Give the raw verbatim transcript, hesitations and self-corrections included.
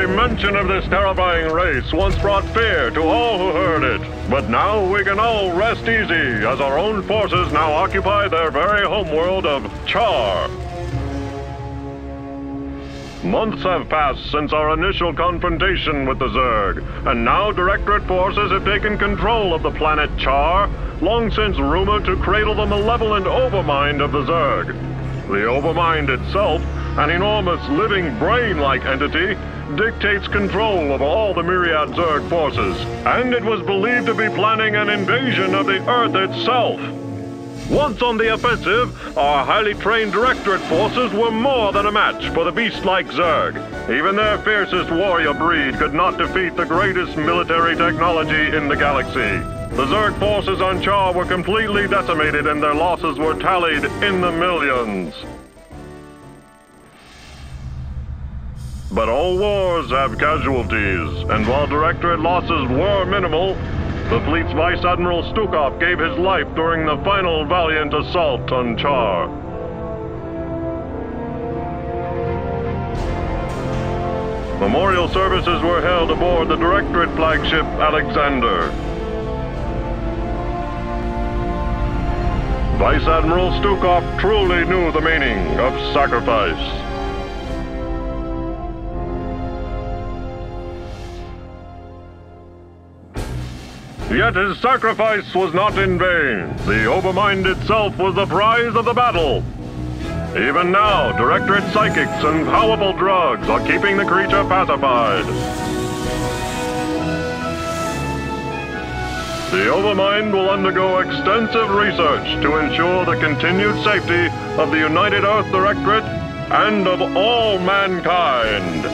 Every mention of this terrifying race once brought fear to all who heard it. But now we can all rest easy, as our own forces now occupy their very homeworld of Char. Months have passed since our initial confrontation with the Zerg, and now Directorate forces have taken control of the planet Char, long since rumored to cradle the malevolent Overmind of the Zerg. The Overmind itself, an enormous living brain-like entity, dictates control of all the myriad Zerg forces, and it was believed to be planning an invasion of the Earth itself. Once on the offensive, our highly trained Directorate forces were more than a match for the beast-like Zerg. Even their fiercest warrior breed could not defeat the greatest military technology in the galaxy. The Zerg forces on Char were completely decimated and their losses were tallied in the millions. But all wars have casualties, and while Directorate losses were minimal, the fleet's Vice Admiral Stukov gave his life during the final valiant assault on Char. Memorial services were held aboard the Directorate flagship Alexander. Vice Admiral Stukov truly knew the meaning of sacrifice. Yet his sacrifice was not in vain. The Overmind itself was the prize of the battle. Even now, Directorate psychics and powerful drugs are keeping the creature pacified. The Overmind will undergo extensive research to ensure the continued safety of the United Earth Directorate and of all mankind.